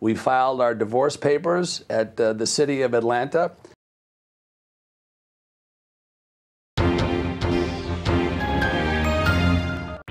We filed our divorce papers at the city of Atlanta.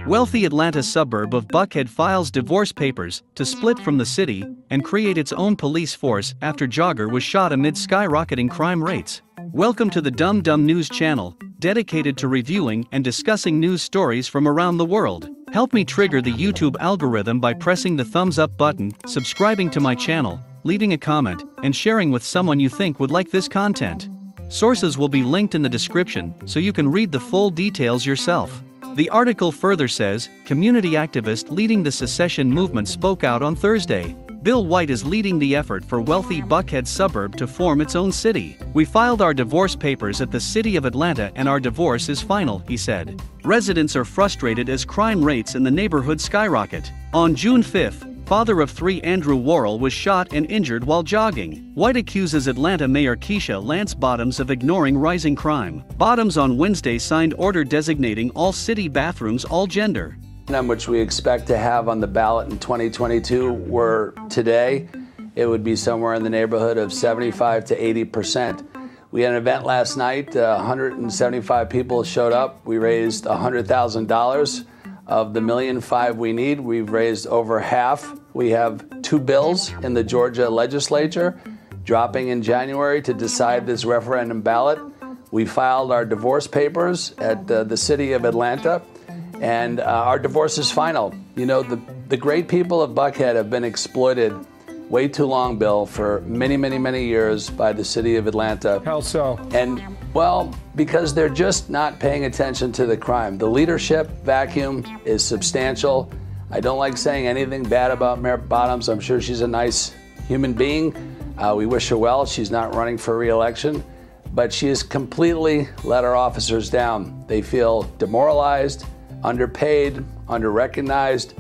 Wealthy Atlanta suburb of Buckhead files divorce papers to split from the city and create its own police force after jogger was shot amid skyrocketing crime rates. Welcome to the Dum Dum News Channel, dedicated to reviewing and discussing news stories from around the world. Help me trigger the YouTube algorithm by pressing the thumbs up button, subscribing to my channel, leaving a comment, and sharing with someone you think would like this content. Sources will be linked in the description so you can read the full details yourself. The article further says, community activist leading the secession movement spoke out on Thursday. Bill White is leading the effort for wealthy Buckhead suburb to form its own city. We filed our divorce papers at the city of Atlanta and our divorce is final, he said. Residents are frustrated as crime rates in the neighborhood skyrocket. On June 5, father of three Andrew Worrell was shot and injured while jogging. White accuses Atlanta Mayor Keisha Lance Bottoms of ignoring rising crime. Bottoms on Wednesday signed order designating all city bathrooms all gender. Which we expect to have on the ballot in 2022 were today, it would be somewhere in the neighborhood of 75% to 80%. We had an event last night, 175 people showed up. We raised $100,000 of the $1.5 million we need. We've raised over half. We have two bills in the Georgia legislature dropping in January to decide this referendum ballot. We filed our divorce papers at the city of Atlanta. And our divorce is final. You know, the great people of Buckhead have been exploited way too long, Bill, for many, many, many years by the city of Atlanta. How so? And, well, because they're just not paying attention to the crime. The leadership vacuum is substantial. I don't like saying anything bad about Mayor Bottoms. I'm sure she's a nice human being. We wish her well. She's not running for re-election. But she has completely let our officers down. They feel demoralized, underpaid, under-recognized.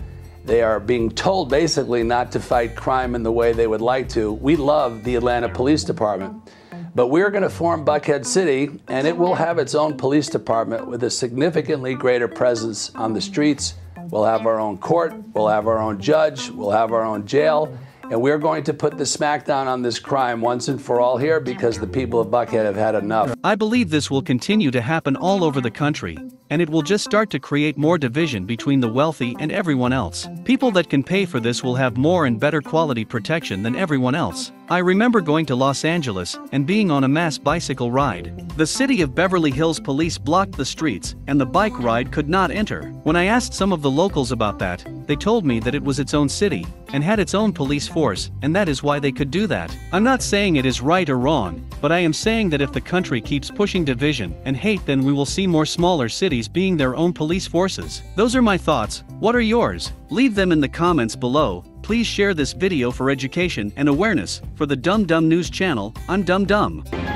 They are being told basically not to fight crime in the way they would like to. We love the Atlanta Police Department, but we're going to form Buckhead City, and it will have its own police department with a significantly greater presence on the streets. We'll have our own court, we'll have our own judge, we'll have our own jail, and we're going to put the smackdown on this crime once and for all here because the people of Buckhead have had enough. I believe this will continue to happen all over the country, and it will just start to create more division between the wealthy and everyone else. People that can pay for this will have more and better quality protection than everyone else. I remember going to Los Angeles and being on a mass bicycle ride. The city of Beverly Hills police blocked the streets and the bike ride could not enter. When I asked some of the locals about that, they told me that it was its own city and had its own police force, and that is why they could do that. I'm not saying it is right or wrong, but I am saying that if the country keeps pushing division and hate, then we will see more smaller cities being their own police forces. Those are my thoughts. What are yours? Leave them in the comments below. Please share this video for education and awareness. For the Dumb Dumb News Channel, I'm Dumb Dumb.